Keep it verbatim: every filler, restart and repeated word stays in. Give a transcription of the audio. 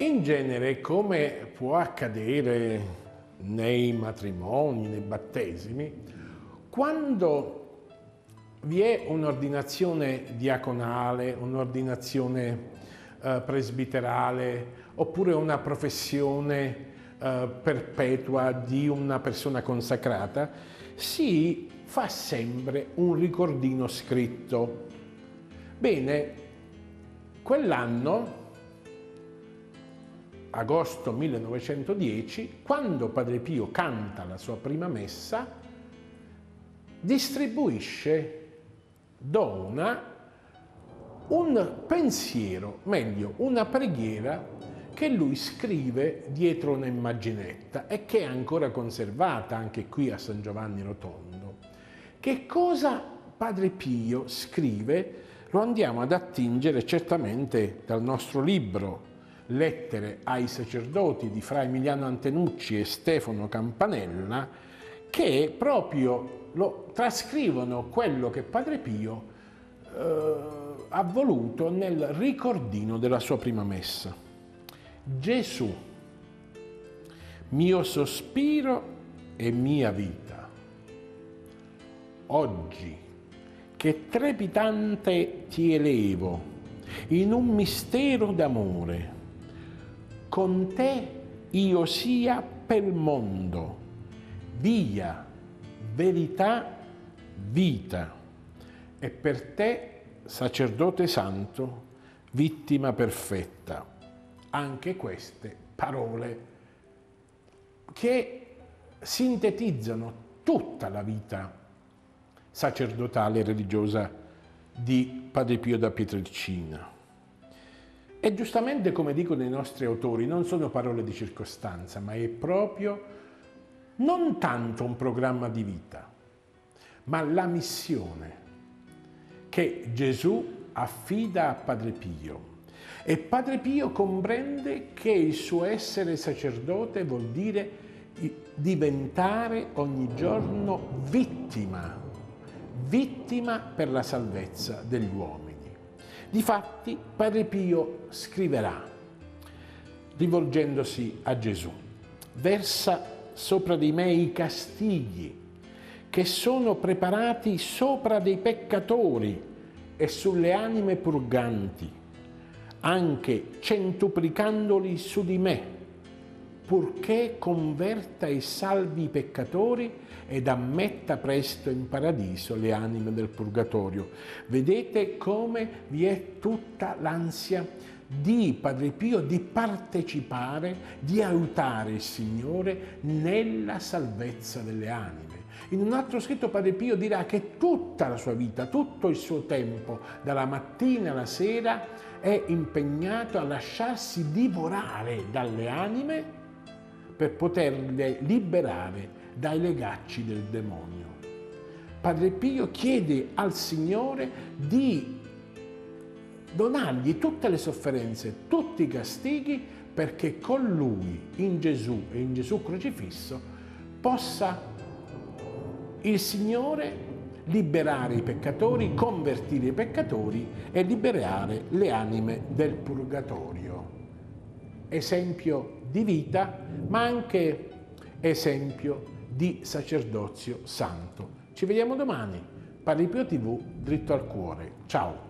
In genere, come può accadere nei matrimoni, nei battesimi, quando vi è un'ordinazione diaconale, un'ordinazione eh, presbiterale, oppure una professione eh, perpetua di una persona consacrata, si fa sempre un ricordino scritto. Bene, quell'anno, agosto millenovecentodieci, quando Padre Pio canta la sua prima messa, distribuisce, dona un pensiero, meglio una preghiera che lui scrive dietro un'immaginetta e che è ancora conservata anche qui a San Giovanni Rotondo. Che cosa Padre Pio scrive lo andiamo ad attingere certamente dal nostro libro Lettere ai sacerdoti di Fra Emiliano Antenucci e Stefano Campanella, che proprio lo trascrivono quello che Padre Pio eh, ha voluto nel ricordino della sua prima messa. Gesù, mio sospiro e mia vita, oggi che trepidante ti elevo in un mistero d'amore, con te io sia per mondo, via, verità, vita, e per te, sacerdote santo, vittima perfetta. Anche queste parole che sintetizzano tutta la vita sacerdotale e religiosa di Padre Pio da Pietrelcina. E giustamente, come dicono i nostri autori, non sono parole di circostanza, ma è proprio non tanto un programma di vita, ma la missione che Gesù affida a Padre Pio. E Padre Pio comprende che il suo essere sacerdote vuol dire diventare ogni giorno vittima, vittima per la salvezza degli uomini. Difatti, Padre Pio scriverà, rivolgendosi a Gesù: versa sopra di me i castighi che sono preparati sopra dei peccatori e sulle anime purganti, anche centuplicandoli su di me, purché converta e salvi i peccatori ed ammetta presto in paradiso le anime del purgatorio. Vedete come vi è tutta l'ansia di Padre Pio di partecipare, di aiutare il Signore nella salvezza delle anime. In un altro scritto Padre Pio dirà che tutta la sua vita, tutto il suo tempo, dalla mattina alla sera, è impegnato a lasciarsi divorare dalle anime per poterle liberare dai legacci del demonio. Padre Pio chiede al Signore di donargli tutte le sofferenze, tutti i castighi, perché con Lui, in Gesù e in Gesù crocifisso, possa il Signore liberare i peccatori, convertire i peccatori e liberare le anime del purgatorio. Esempio di vita, ma anche esempio di sacerdozio santo. Ci vediamo domani. Padre Pio tivù, Dritto al Cuore. Ciao!